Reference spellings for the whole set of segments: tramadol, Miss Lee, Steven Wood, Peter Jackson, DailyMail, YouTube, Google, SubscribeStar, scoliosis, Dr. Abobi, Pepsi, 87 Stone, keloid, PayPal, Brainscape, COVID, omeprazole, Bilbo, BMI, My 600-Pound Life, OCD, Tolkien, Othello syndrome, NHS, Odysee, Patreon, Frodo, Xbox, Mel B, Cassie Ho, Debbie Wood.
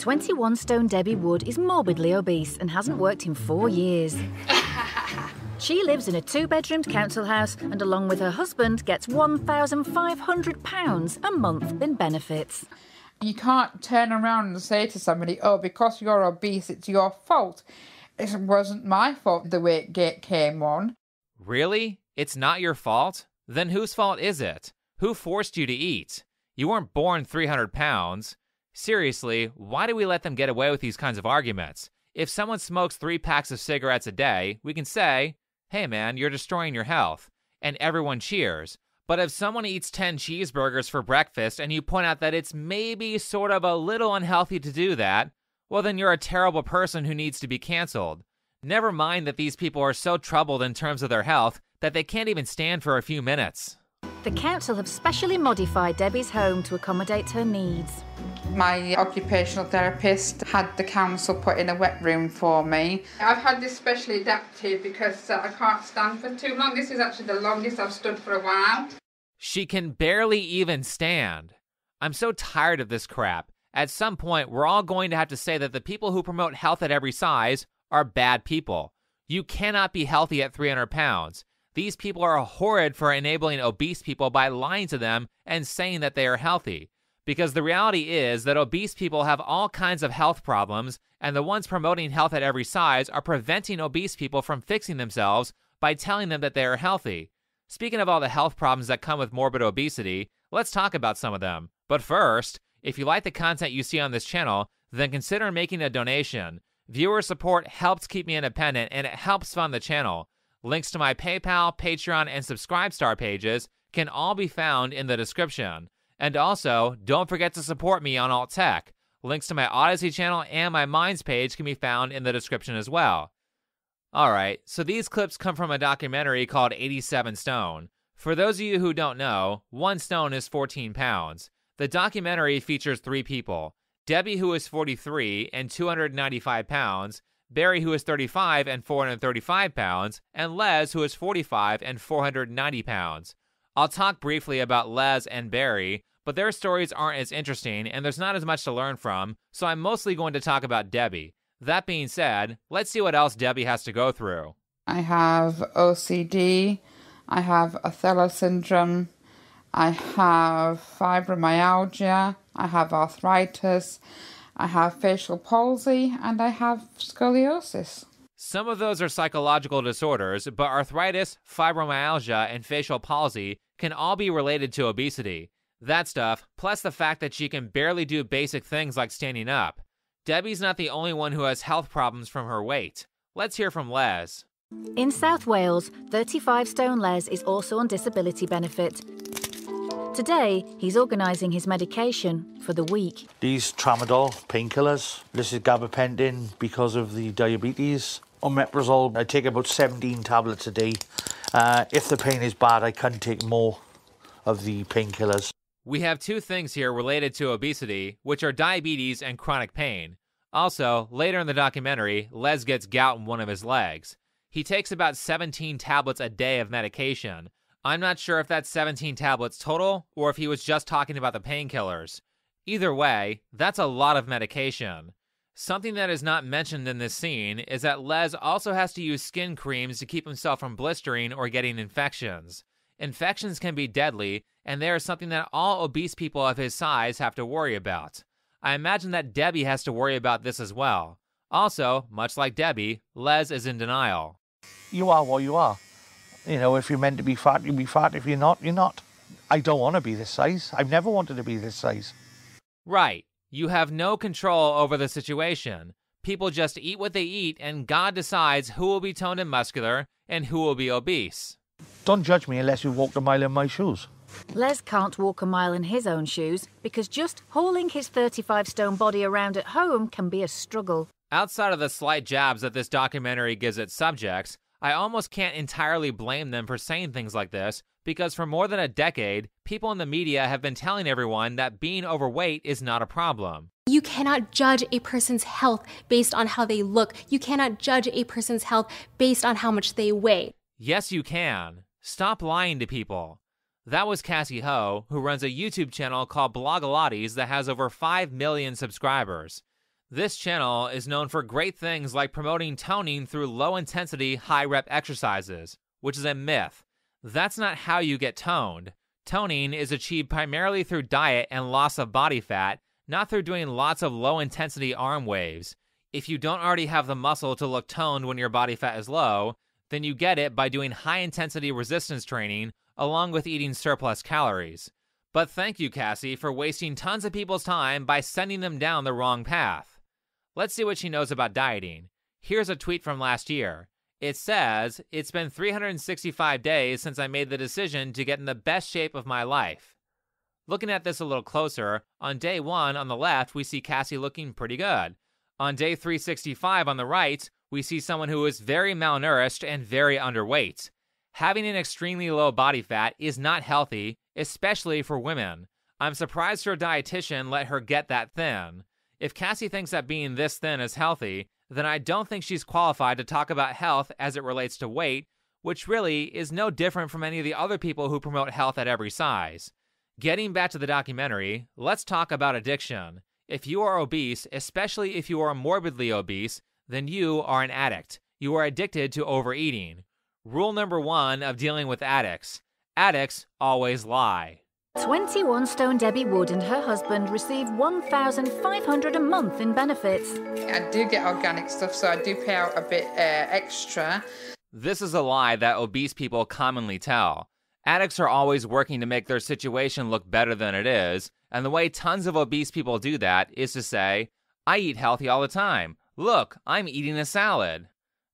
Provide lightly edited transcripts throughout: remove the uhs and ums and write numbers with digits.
21 stone Debbie Wood is morbidly obese and hasn't worked in 4 years. She lives in a two-bedroomed council house and, along with her husband, gets £1,500 a month in benefits. You can't turn around and say to somebody, oh, because you're obese, it's your fault. It wasn't my fault the weight gate came on. Really? It's not your fault? Then whose fault is it? Who forced you to eat? You weren't born 300 pounds. Seriously, why do we let them get away with these kinds of arguments? If someone smokes 3 packs of cigarettes a day, we can say, hey man, you're destroying your health, and everyone cheers. But if someone eats 10 cheeseburgers for breakfast and you point out that it's maybe sort of a little unhealthy to do that, well then you're a terrible person who needs to be canceled. Never mind that these people are so troubled in terms of their health that they can't even stand for a few minutes. The council have specially modified Debbie's home to accommodate her needs. My occupational therapist had the council put in a wet room for me. I've had this specially adapted because I can't stand for too long. This is actually the longest I've stood for a while. She can barely even stand. I'm so tired of this crap. At some point, we're all going to have to say that the people who promote health at every size are bad people. You cannot be healthy at 300 pounds. These people are horrid for enabling obese people by lying to them and saying that they are healthy. Because the reality is that obese people have all kinds of health problems, and the ones promoting health at every size are preventing obese people from fixing themselves by telling them that they are healthy. Speaking of all the health problems that come with morbid obesity, let's talk about some of them. But first, if you like the content you see on this channel, then consider making a donation. Viewer support helps keep me independent, and it helps fund the channel. Links to my PayPal, Patreon, and SubscribeStar pages can all be found in the description. And also, don't forget to support me on Alt Tech. Links to my Odyssey channel and my Minds page can be found in the description as well. Alright, so these clips come from a documentary called 87 Stone. For those of you who don't know, 1 stone is 14 pounds. The documentary features 3 people, Debbie, who is 43 and 295 pounds, Barry, who is 35 and 435 pounds, and Les, who is 45 and 490 pounds. I'll talk briefly about Les and Barry, but their stories aren't as interesting and there's not as much to learn from, so I'm mostly going to talk about Debbie. That being said, let's see what else Debbie has to go through. I have OCD, I have Othello syndrome, I have fibromyalgia, I have arthritis, I have facial palsy, and I have scoliosis. Some of those are psychological disorders, but arthritis, fibromyalgia, and facial palsy can all be related to obesity. That stuff, plus the fact that she can barely do basic things like standing up. Debbie's not the only one who has health problems from her weight. Let's hear from Les. In South Wales, 35 stone Les is also on disability benefit. Today, he's organising his medication for the week. These tramadol, painkillers, this is gabapentin because of the diabetes. Omeprazole, I take about 17 tablets a day. If the pain is bad, I can take more of the painkillers. We have 2 things here related to obesity, which are diabetes and chronic pain. Also, later in the documentary, Les gets gout in one of his legs. He takes about 17 tablets a day of medication. I'm not sure if that's 17 tablets total or if he was just talking about the painkillers. Either way, that's a lot of medication. Something that is not mentioned in this scene is that Les also has to use skin creams to keep himself from blistering or getting infections. Infections can be deadly, and they are something that all obese people of his size have to worry about. I imagine that Debbie has to worry about this as well. Also, much like Debbie, Les is in denial. You are what you are. You know, if you're meant to be fat, you'll be fat. If you're not, you're not. I don't want to be this size. I've never wanted to be this size. Right. You have no control over the situation. People just eat what they eat, and God decides who will be toned and muscular and who will be obese. Don't judge me unless you walked a mile in my shoes. Les can't walk a mile in his own shoes because just hauling his 35 stone body around at home can be a struggle. Outside of the slight jabs that this documentary gives its subjects, I almost can't entirely blame them for saying things like this, because for more than a decade, people in the media have been telling everyone that being overweight is not a problem. You cannot judge a person's health based on how they look. You cannot judge a person's health based on how much they weigh. Yes, you can. Stop lying to people. That was Cassie Ho, who runs a YouTube channel called Blogilates that has over 5 million subscribers. This channel is known for great things like promoting toning through low-intensity, high-rep exercises, which is a myth. That's not how you get toned. Toning is achieved primarily through diet and loss of body fat, not through doing lots of low-intensity arm waves. If you don't already have the muscle to look toned when your body fat is low, then you get it by doing high-intensity resistance training along with eating surplus calories. But thank you, Cassie, for wasting tons of people's time by sending them down the wrong path. Let's see what she knows about dieting. Here's a tweet from last year. It says, "It's been 365 days since I made the decision to get in the best shape of my life." Looking at this a little closer, on day 1 on the left, we see Cassie looking pretty good. On day 365 on the right, we see someone who is very malnourished and very underweight. Having an extremely low body fat is not healthy, especially for women. I'm surprised her dietitian let her get that thin. If Cassie thinks that being this thin is healthy, then I don't think she's qualified to talk about health as it relates to weight, which really is no different from any of the other people who promote health at every size. Getting back to the documentary, let's talk about addiction. If you are obese, especially if you are morbidly obese, then you are an addict. You are addicted to overeating. Rule number 1 of dealing with addicts. Addicts always lie. 21 stone Debbie Wood and her husband receive $1,500 a month in benefits. I do get organic stuff, so I do pay out a bit extra. This is a lie that obese people commonly tell. Addicts are always working to make their situation look better than it is, and the way tons of obese people do that is to say, "I eat healthy all the time. Look, I'm eating a salad."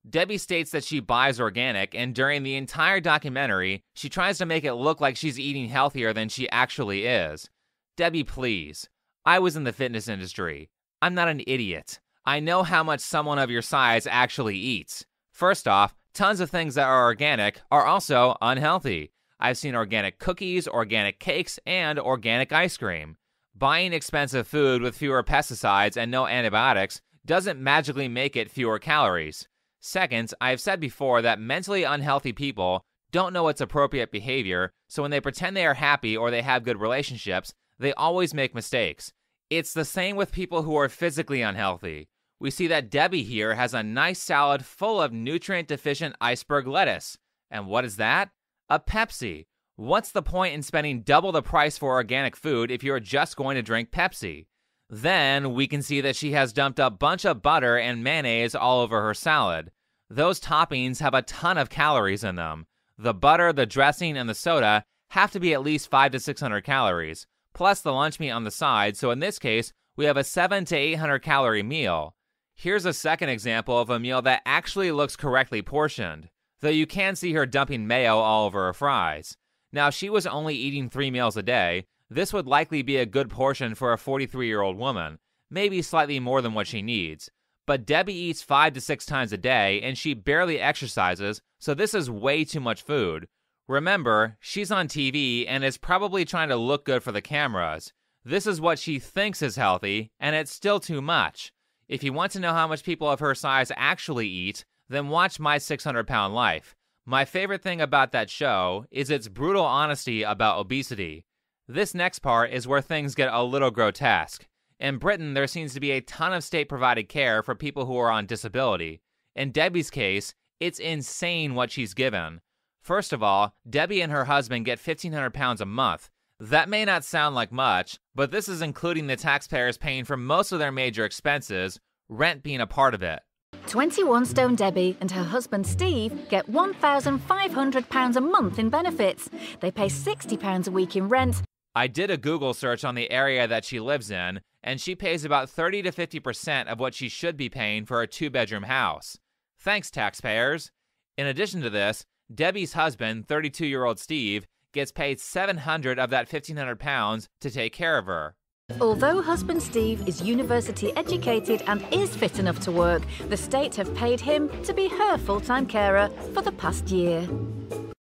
Debbie states that she buys organic, and during the entire documentary, she tries to make it look like she's eating healthier than she actually is. Debbie, please. I was in the fitness industry. I'm not an idiot. I know how much someone of your size actually eats. First off, tons of things that are organic are also unhealthy. I've seen organic cookies, organic cakes, and organic ice cream. Buying expensive food with fewer pesticides and no antibiotics doesn't magically make it fewer calories. Second, I have said before that mentally unhealthy people don't know what's appropriate behavior, so when they pretend they are happy or they have good relationships, they always make mistakes. It's the same with people who are physically unhealthy. We see that Debbie here has a nice salad full of nutrient-deficient iceberg lettuce. And what is that? A Pepsi. What's the point in spending double the price for organic food if you're just going to drink Pepsi? Then we can see that she has dumped a bunch of butter and mayonnaise all over her salad. Those toppings have a ton of calories in them. The butter, the dressing, and the soda have to be at least 500 to 600 calories, plus the lunch meat on the side, so in this case, we have a 700 to 800 calorie meal. Here's a second example of a meal that actually looks correctly portioned, though you can see her dumping mayo all over her fries. Now, she was only eating 3 meals a day. This would likely be a good portion for a 43-year-old woman, maybe slightly more than what she needs. But Debbie eats 5 to 6 times a day, and she barely exercises, so this is way too much food. Remember, she's on TV and is probably trying to look good for the cameras. This is what she thinks is healthy, and it's still too much. If you want to know how much people of her size actually eat, then watch My 600-Pound Life. My favorite thing about that show is its brutal honesty about obesity. This next part is where things get a little grotesque. In Britain, there seems to be a ton of state-provided care for people who are on disability. In Debbie's case, it's insane what she's given. First of all, Debbie and her husband get £1,500 a month. That may not sound like much, but this is including the taxpayers paying for most of their major expenses, rent being a part of it. 21 stone Debbie and her husband Steve get £1,500 a month in benefits. They pay £60 a week in rent. I did a Google search on the area that she lives in, and she pays about 30 to 50% of what she should be paying for a 2-bedroom house. Thanks, taxpayers. In addition to this, Debbie's husband, 32-year-old Steve, gets paid £700 of that £1,500 to take care of her. Although husband Steve is university educated and is fit enough to work, the state have paid him to be her full-time carer for the past year.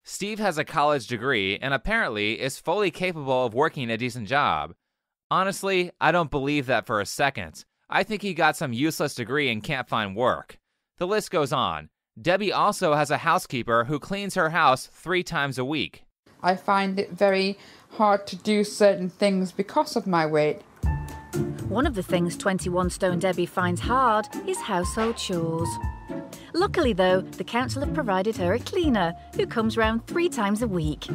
Steve has a college degree and apparently is fully capable of working a decent job. Honestly, I don't believe that for a second. I think he got some useless degree and can't find work. The list goes on. Debbie also has a housekeeper who cleans her house 3 times a week. I find it very hard to do certain things because of my weight. One of the things 21 Stone Debbie finds hard is household chores. Luckily, though, the council have provided her a cleaner who comes round 3 times a week.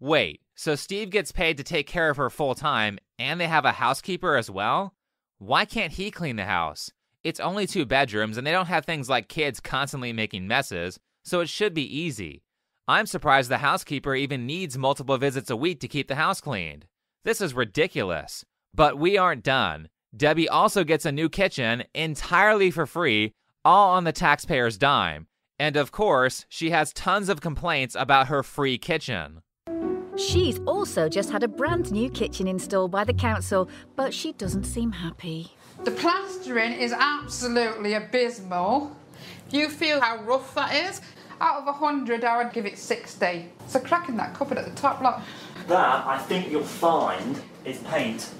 Wait, so Steve gets paid to take care of her full-time, and they have a housekeeper as well? Why can't he clean the house? It's only 2 bedrooms, and they don't have things like kids constantly making messes, so it should be easy. I'm surprised the housekeeper even needs multiple visits a week to keep the house cleaned. This is ridiculous. But we aren't done. Debbie also gets a new kitchen entirely for free, all on the taxpayer's dime. And of course, she has tons of complaints about her free kitchen. She's also just had a brand new kitchen installed by the council, but she doesn't seem happy. The plastering is absolutely abysmal. You feel how rough that is? Out of 100, I would give it 60. So cracking that cupboard at the top, look. That, I think you'll find, is paint.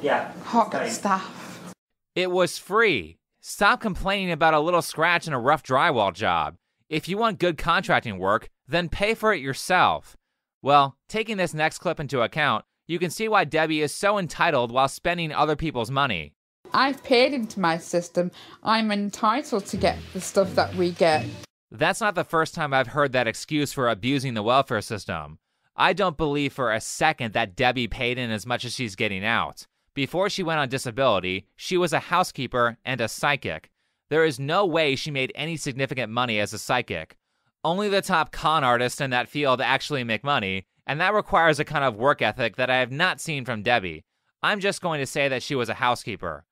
Yeah. Hot stuff. It was free. Stop complaining about a little scratch in a rough drywall job. If you want good contracting work, then pay for it yourself. Well, taking this next clip into account, you can see why Debbie is so entitled while spending other people's money. I've paid into my system. I'm entitled to get the stuff that we get. That's not the first time I've heard that excuse for abusing the welfare system. I don't believe for a second that Debbie paid in as much as she's getting out. Before she went on disability, she was a housekeeper and a psychic. There is no way she made any significant money as a psychic. Only the top con artists in that field actually make money, and that requires a kind of work ethic that I have not seen from Debbie. I'm just going to say that she was a housekeeper.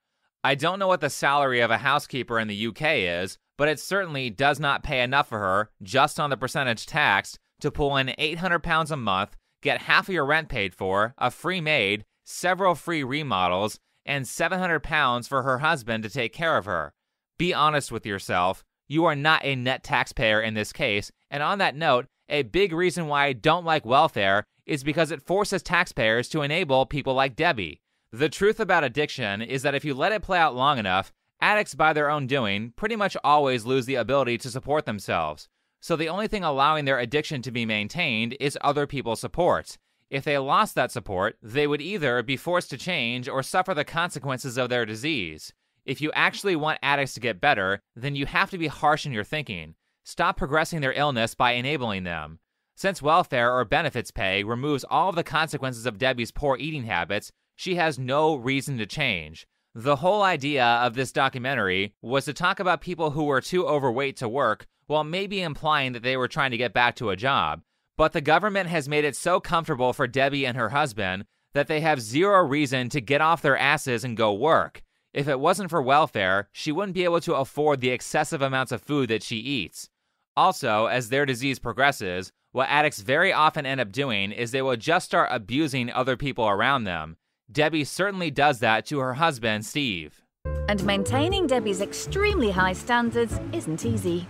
I don't know what the salary of a housekeeper in the UK is, but it certainly does not pay enough for her, just on the percentage taxed, to pull in £800 a month, get half of your rent paid for, a free maid, several free remodels, and £700 for her husband to take care of her. Be honest with yourself. You are not a net taxpayer in this case, and on that note, a big reason why I don't like welfare is because it forces taxpayers to enable people like Debbie. The truth about addiction is that if you let it play out long enough, addicts by their own doing pretty much always lose the ability to support themselves. So the only thing allowing their addiction to be maintained is other people's support. If they lost that support, they would either be forced to change or suffer the consequences of their disease. If you actually want addicts to get better, then you have to be harsh in your thinking. Stop progressing their illness by enabling them. Since welfare or benefits pay removes all of the consequences of Debbie's poor eating habits, she has no reason to change. The whole idea of this documentary was to talk about people who were too overweight to work while maybe implying that they were trying to get back to a job. But the government has made it so comfortable for Debbie and her husband that they have zero reason to get off their asses and go work. If it wasn't for welfare, she wouldn't be able to afford the excessive amounts of food that she eats. Also, as their disease progresses, what addicts very often end up doing is they will just start abusing other people around them. Debbie certainly does that to her husband, Steve. And maintaining Debbie's extremely high standards isn't easy.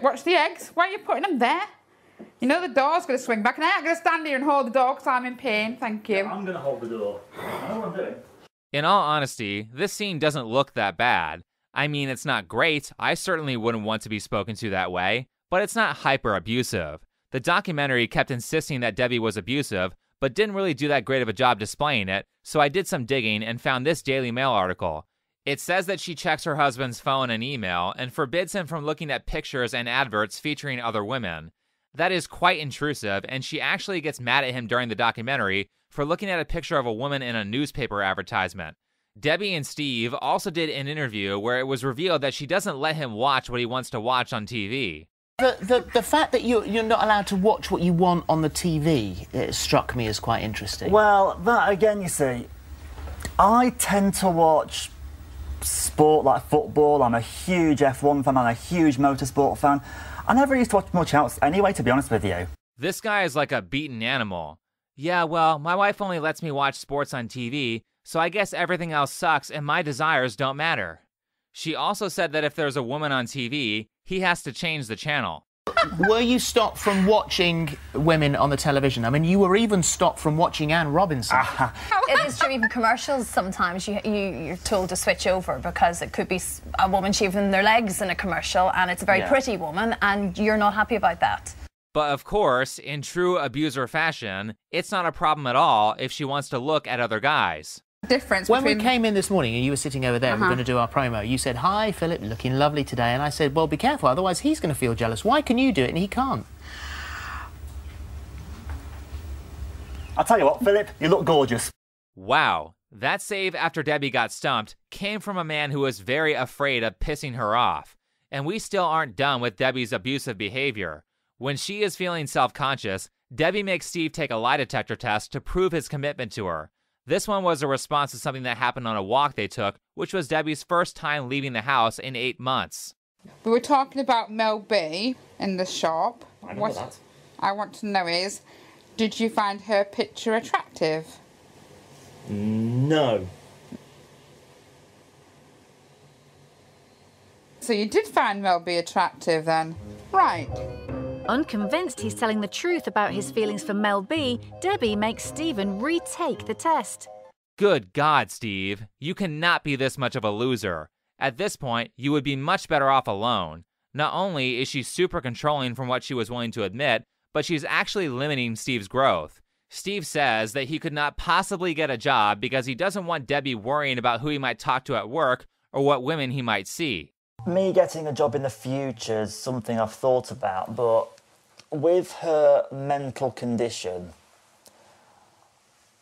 Watch the eggs. Why are you putting them there? You know the door's going to swing back, and I ain't going to stand here and hold the door because I'm in pain, thank you. Yeah, I'm going to hold the door. I know what I'm doing. In all honesty, this scene doesn't look that bad. I mean, it's not great. I certainly wouldn't want to be spoken to that way, but it's not hyper-abusive. The documentary kept insisting that Debbie was abusive, but didn't really do that great of a job displaying it, so I did some digging and found this Daily Mail article. It says that she checks her husband's phone and email and forbids him from looking at pictures and adverts featuring other women. That is quite intrusive, and she actually gets mad at him during the documentary for looking at a picture of a woman in a newspaper advertisement. Debbie and Steve also did an interview where it was revealed that she doesn't let him watch what he wants to watch on TV. The fact that you're not allowed to watch what you want on the TV, it struck me as quite interesting. Well, that again, you see, I tend to watch sport like football. I'm a huge F1 fan, I'm a huge motorsport fan. I never used to watch much else anyway, to be honest with you. This guy is like a beaten animal. Yeah, well, my wife only lets me watch sports on TV, so I guess everything else sucks and my desires don't matter. She also said that if there's a woman on TV, he has to change the channel. Were you stopped from watching women on the television? I mean, you were even stopped from watching Anne Robinson. It is true, even commercials sometimes, you're told to switch over because it could be a woman shaving their legs in a commercial, and it's a very pretty woman, and you're not happy about that. But of course, in true abuser fashion, it's not a problem at all if she wants to look at other guys. difference when between... we came in this morning and you were sitting over there and we're going to do our promo, you said, "Hi Philip, looking lovely today," and I said, "Well, be careful, otherwise he's going to feel jealous. Why can you do it and he can't?" I'll tell you what, Philip, you look gorgeous. Wow, that save after Debbie got stumped came from a man who was very afraid of pissing her off. And we still aren't done with Debbie's abusive behavior. When she is feeling self-conscious, Debbie makes Steve take a lie detector test to prove his commitment to her. This one was a response to something that happened on a walk they took, which was Debbie's first time leaving the house in 8 months. We were talking about Mel B in the shop. I know what that. I want to know is, did you find her picture attractive? No. So you did find Mel B attractive then? Right. Unconvinced he's telling the truth about his feelings for Mel B, Debbie makes Steven retake the test. Good God, Steve. You cannot be this much of a loser. At this point, you would be much better off alone. Not only is she super controlling from what she was willing to admit, but she's actually limiting Steve's growth. Steve says that he could not possibly get a job because he doesn't want Debbie worrying about who he might talk to at work or what women he might see. Me getting a job in the future is something I've thought about, but with her mental condition,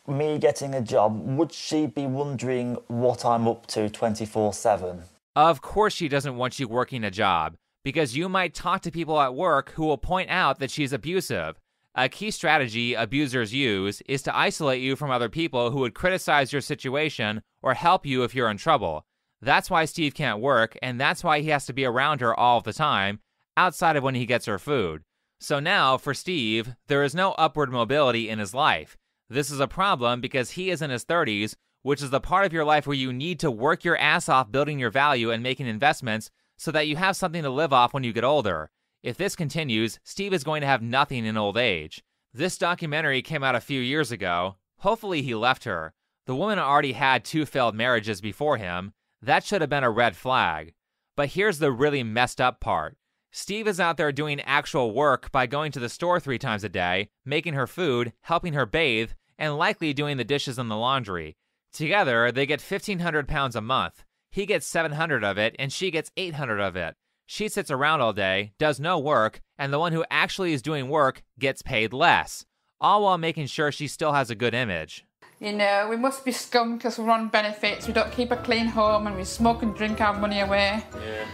me getting a job, would she be wondering what I'm up to 24/7? Of course she doesn't want you working a job, because you might talk to people at work who will point out that she's abusive. A key strategy abusers use is to isolate you from other people who would criticize your situation or help you if you're in trouble. That's why Steve can't work, and that's why he has to be around her all the time, outside of when he gets her food. So now, for Steve, there is no upward mobility in his life. This is a problem because he is in his 30s, which is the part of your life where you need to work your ass off building your value and making investments so that you have something to live off when you get older. If this continues, Steve is going to have nothing in old age. This documentary came out a few years ago. Hopefully he left her. The woman already had 2 failed marriages before him. That should have been a red flag. But here's the really messed up part. Steve is out there doing actual work by going to the store 3 times a day, making her food, helping her bathe, and likely doing the dishes and the laundry. Together, they get 1,500 pounds a month. He gets 700 of it, and she gets 800 of it. She sits around all day, does no work, and the one who actually is doing work gets paid less, all while making sure she still has a good image. You know, we must be scum because we're on benefits, we don't keep a clean home, and we smoke and drink our money away. Yeah.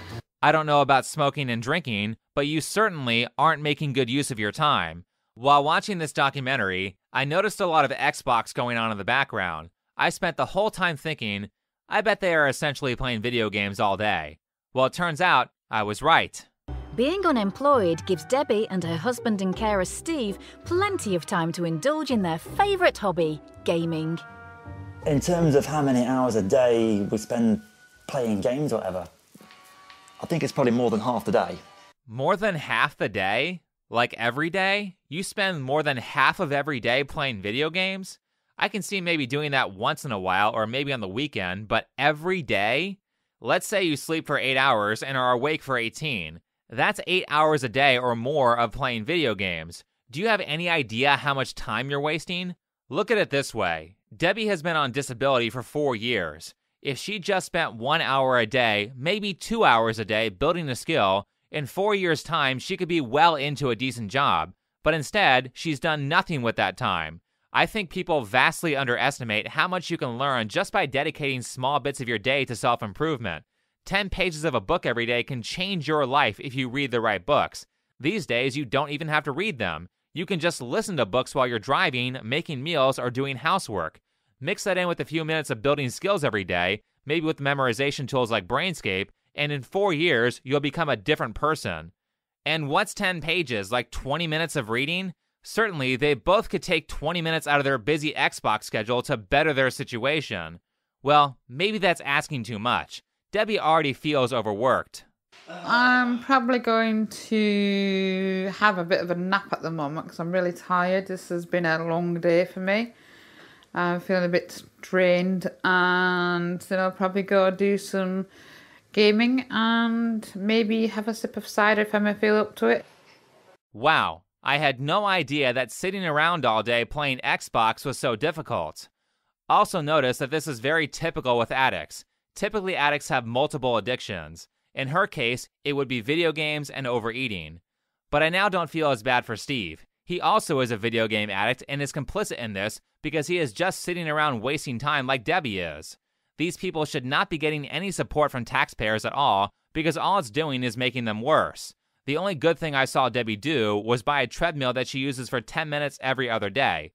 I don't know about smoking and drinking, but you certainly aren't making good use of your time. While watching this documentary, I noticed a lot of Xbox going on in the background. I spent the whole time thinking, I bet they are essentially playing video games all day. Well, it turns out, I was right. Being unemployed gives Debbie and her husband and carer Steve plenty of time to indulge in their favourite hobby, gaming. In terms of how many hours a day we spend playing games or whatever, I think it's probably more than half the day. More than half the day? Like every day? You spend more than half of every day playing video games? I can see maybe doing that once in a while or maybe on the weekend, but every day? Let's say you sleep for 8 hours and are awake for 18. That's 8 hours a day or more of playing video games. Do you have any idea how much time you're wasting? Look at it this way. Debbie has been on disability for 4 years. If she just spent 1 hour a day, maybe 2 hours a day building a skill, in 4 years' time she could be well into a decent job. But instead, she's done nothing with that time. I think people vastly underestimate how much you can learn just by dedicating small bits of your day to self-improvement. 10 pages of a book every day can change your life if you read the right books. These days, you don't even have to read them. You can just listen to books while you're driving, making meals, or doing housework. Mix that in with a few minutes of building skills every day, maybe with memorization tools like Brainscape, and in 4 years, you'll become a different person. And what's 10 pages, like 20 minutes of reading? Certainly, they both could take 20 minutes out of their busy Xbox schedule to better their situation. Well, maybe that's asking too much. Debbie already feels overworked. I'm probably going to have a bit of a nap at the moment because I'm really tired. This has been a long day for me. I'm feeling a bit drained, and then I'll probably go do some gaming and maybe have a sip of cider if I feel up to it. Wow. I had no idea that sitting around all day playing Xbox was so difficult. Also notice that this is very typical with addicts. Typically, addicts have multiple addictions. In her case, it would be video games and overeating. But I now don't feel as bad for Steve. He also is a video game addict and is complicit in this because he is just sitting around wasting time like Debbie is. These people should not be getting any support from taxpayers at all because all it's doing is making them worse. The only good thing I saw Debbie do was buy a treadmill that she uses for 10 minutes every other day.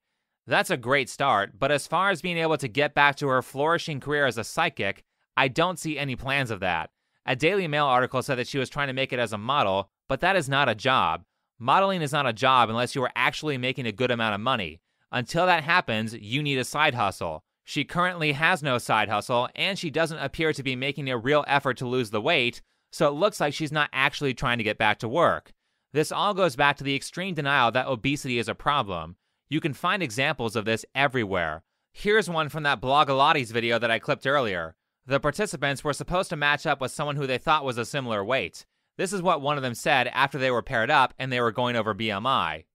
That's a great start, but as far as being able to get back to her flourishing career as a psychic, I don't see any plans of that. A Daily Mail article said that she was trying to make it as a model, but that is not a job. Modeling is not a job unless you are actually making a good amount of money. Until that happens, you need a side hustle. She currently has no side hustle, and she doesn't appear to be making a real effort to lose the weight, so it looks like she's not actually trying to get back to work. This all goes back to the extreme denial that obesity is a problem. You can find examples of this everywhere. Here's one from that Blogilates video that I clipped earlier. The participants were supposed to match up with someone who they thought was a similar weight. This is what one of them said after they were paired up and they were going over BMI.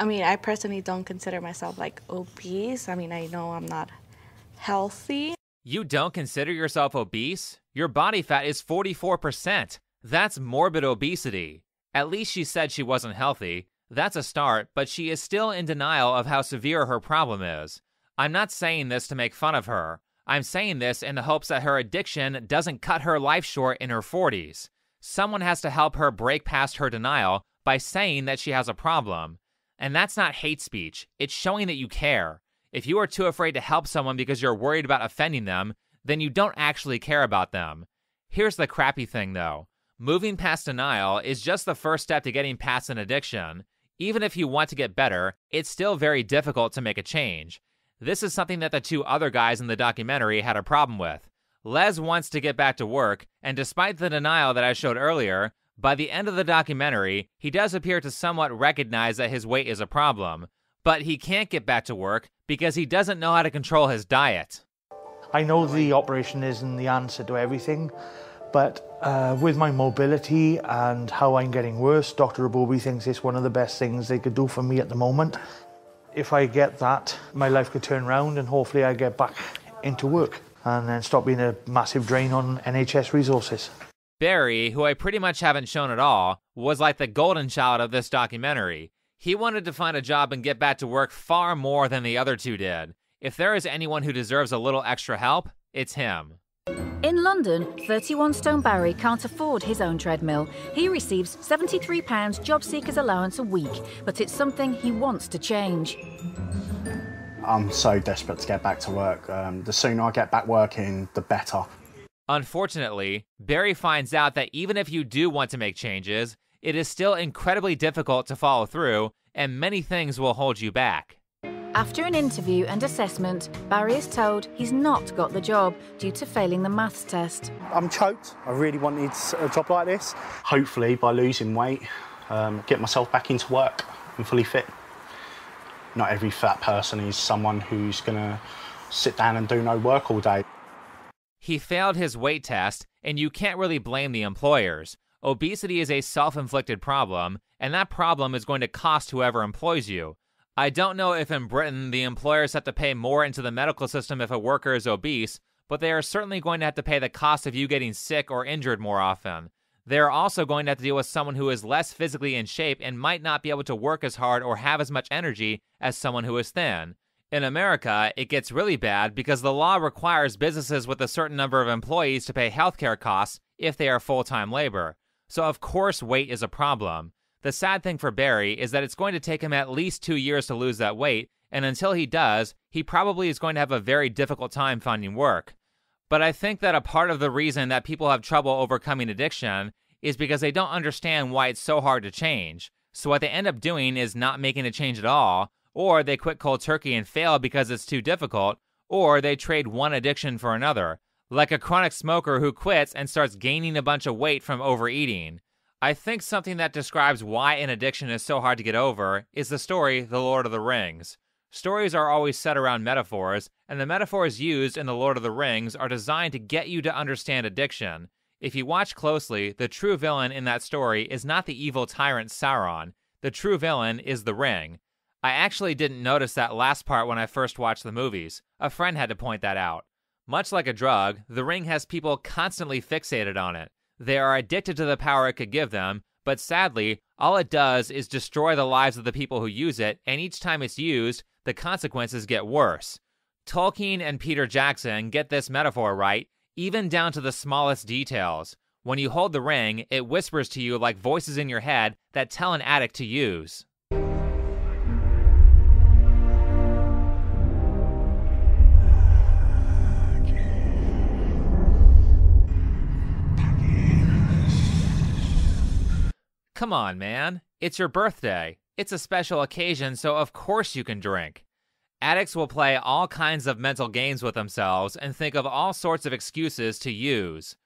I mean, I personally don't consider myself like obese. I mean, I know I'm not healthy. You don't consider yourself obese? Your body fat is 44%. That's morbid obesity. At least she said she wasn't healthy. That's a start, but she is still in denial of how severe her problem is. I'm not saying this to make fun of her. I'm saying this in the hopes that her addiction doesn't cut her life short in her 40s. Someone has to help her break past her denial by saying that she has a problem. And that's not hate speech, it's showing that you care. If you are too afraid to help someone because you're worried about offending them, then you don't actually care about them. Here's the crappy thing though. Moving past denial is just the first step to getting past an addiction. Even if you want to get better, it's still very difficult to make a change. This is something that the two other guys in the documentary had a problem with. Les wants to get back to work, and despite the denial that I showed earlier, by the end of the documentary, he does appear to somewhat recognize that his weight is a problem. But he can't get back to work because he doesn't know how to control his diet. I know the operation isn't the answer to everything, but with my mobility and how I'm getting worse, Dr. Abobi thinks it's one of the best things they could do for me at the moment. If I get that, my life could turn around and hopefully I get back into work and then stop being a massive drain on NHS resources. Barry, who I pretty much haven't shown at all, was like the golden child of this documentary. He wanted to find a job and get back to work far more than the other two did. If there is anyone who deserves a little extra help, it's him. In London, 31-stone Barry can't afford his own treadmill. He receives £73 job seekers allowance a week, but it's something he wants to change. I'm so desperate to get back to work. The sooner I get back working, the better. Unfortunately, Barry finds out that even if you do want to make changes, it is still incredibly difficult to follow through, and many things will hold you back. After an interview and assessment, Barry is told he's not got the job due to failing the maths test. I'm choked. I really wanted a job like this. Hopefully, by losing weight, get myself back into work and fully fit. Not every fat person is someone who's going to sit down and do no work all day. He failed his weight test, and you can't really blame the employers. Obesity is a self-inflicted problem, and that problem is going to cost whoever employs you. I don't know if in Britain the employers have to pay more into the medical system if a worker is obese, but they are certainly going to have to pay the cost of you getting sick or injured more often. They are also going to have to deal with someone who is less physically in shape and might not be able to work as hard or have as much energy as someone who is thin. In America, it gets really bad because the law requires businesses with a certain number of employees to pay healthcare costs if they are full-time labor. So of course weight is a problem. The sad thing for Barry is that it's going to take him at least 2 years to lose that weight, and until he does, he probably is going to have a very difficult time finding work. But I think that a part of the reason that people have trouble overcoming addiction is because they don't understand why it's so hard to change. So what they end up doing is not making a change at all, or they quit cold turkey and fail because it's too difficult, or they trade one addiction for another, like a chronic smoker who quits and starts gaining a bunch of weight from overeating. I think something that describes why an addiction is so hard to get over is the story The Lord of the Rings. Stories are always set around metaphors, and the metaphors used in The Lord of the Rings are designed to get you to understand addiction. If you watch closely, the true villain in that story is not the evil tyrant Sauron. The true villain is the ring. I actually didn't notice that last part when I first watched the movies. A friend had to point that out. Much like a drug, The Ring has people constantly fixated on it. They are addicted to the power it could give them, but sadly, all it does is destroy the lives of the people who use it, and each time it's used, the consequences get worse. Tolkien and Peter Jackson get this metaphor right, even down to the smallest details. When you hold the ring, it whispers to you like voices in your head that tell an addict to use. Come on, man. It's your birthday. It's a special occasion, so of course you can drink. Addicts will play all kinds of mental games with themselves and think of all sorts of excuses to use.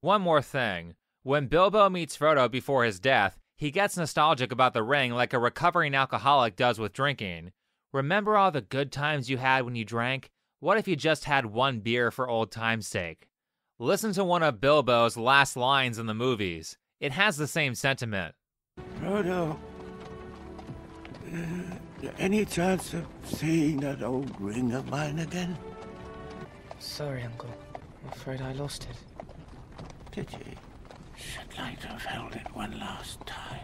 One more thing. When Bilbo meets Frodo before his death, he gets nostalgic about the ring like a recovering alcoholic does with drinking. Remember all the good times you had when you drank? What if you just had one beer for old time's sake? Listen to one of Bilbo's last lines in the movies. It has the same sentiment. Frodo, any chance of seeing that old ring of mine again? Sorry, Uncle. I'm afraid I lost it. Did you? Should like to have held it one last time.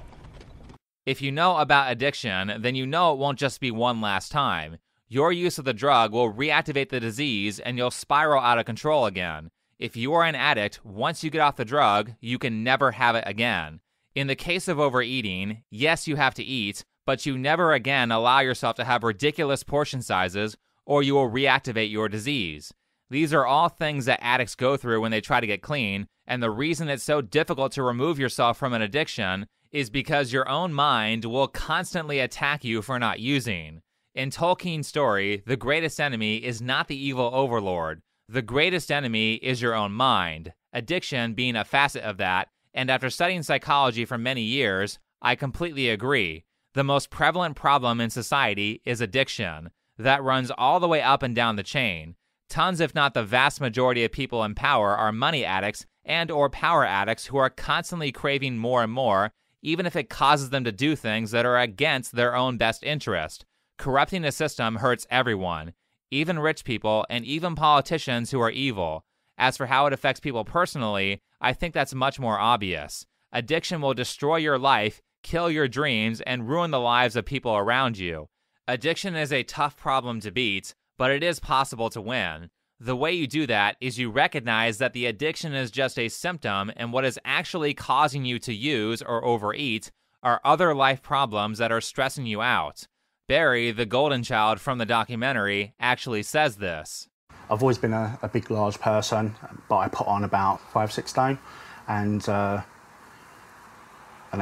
If you know about addiction, then you know it won't just be one last time. Your use of the drug will reactivate the disease and you'll spiral out of control again. If you are an addict, once you get off the drug, you can never have it again. In the case of overeating, yes, you have to eat, but you never again allow yourself to have ridiculous portion sizes or you will reactivate your disease. These are all things that addicts go through when they try to get clean, and the reason it's so difficult to remove yourself from an addiction is because your own mind will constantly attack you for not using. In Tolkien's story, the greatest enemy is not the evil overlord. The greatest enemy is your own mind, addiction being a facet of that, and after studying psychology for many years, I completely agree. The most prevalent problem in society is addiction. That runs all the way up and down the chain. Tons, if not the vast majority of people in power are money addicts and or power addicts who are constantly craving more and more, even if it causes them to do things that are against their own best interest. Corrupting a system hurts everyone, even rich people and even politicians who are evil. As for how it affects people personally, I think that's much more obvious. Addiction will destroy your life, kill your dreams, and ruin the lives of people around you. Addiction is a tough problem to beat, but it is possible to win. The way you do that is you recognize that the addiction is just a symptom, and what is actually causing you to use or overeat are other life problems that are stressing you out. Barry, the golden child from the documentary, actually says this. I've always been a big, large person, but I put on about 5'6" stone, and that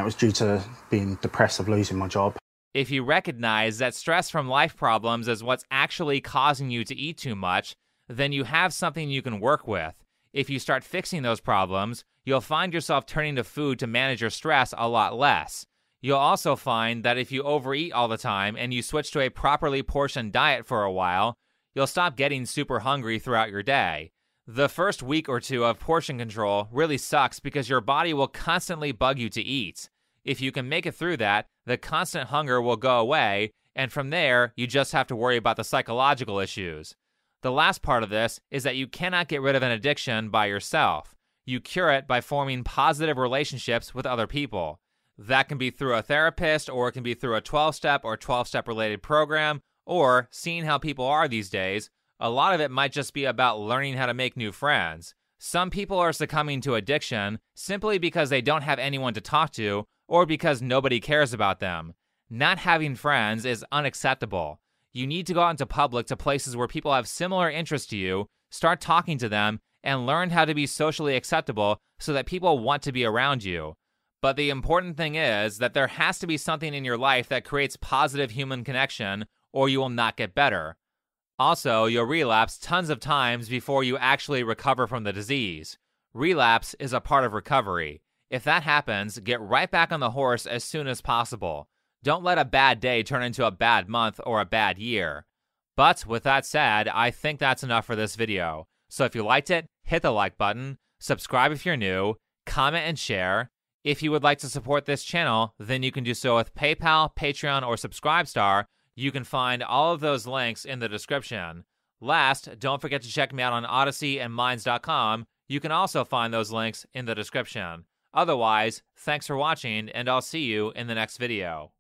was due to being depressed of losing my job. If you recognize that stress from life problems is what's actually causing you to eat too much, then you have something you can work with. If you start fixing those problems, you'll find yourself turning to food to manage your stress a lot less. You'll also find that if you overeat all the time and you switch to a properly portioned diet for a while, you'll stop getting super hungry throughout your day. The first week or two of portion control really sucks because your body will constantly bug you to eat. If you can make it through that, the constant hunger will go away, and from there, you just have to worry about the psychological issues. The last part of this is that you cannot get rid of an addiction by yourself. You cure it by forming positive relationships with other people. That can be through a therapist, or it can be through a 12-step or 12-step related program, or seeing how people are these days. A lot of it might just be about learning how to make new friends. Some people are succumbing to addiction simply because they don't have anyone to talk to or because nobody cares about them. Not having friends is unacceptable. You need to go out into public to places where people have similar interests to you, start talking to them, and learn how to be socially acceptable so that people want to be around you. But the important thing is that there has to be something in your life that creates positive human connection, or you will not get better. Also, you'll relapse tons of times before you actually recover from the disease. Relapse is a part of recovery. If that happens, get right back on the horse as soon as possible. Don't let a bad day turn into a bad month or a bad year. But with that said, I think that's enough for this video. So if you liked it, hit the like button, subscribe if you're new, comment and share. If you would like to support this channel, then you can do so with PayPal, Patreon, or SubscribeStar. You can find all of those links in the description. Last, don't forget to check me out on Odyssey and Minds.com. You can also find those links in the description. Otherwise, thanks for watching, and I'll see you in the next video.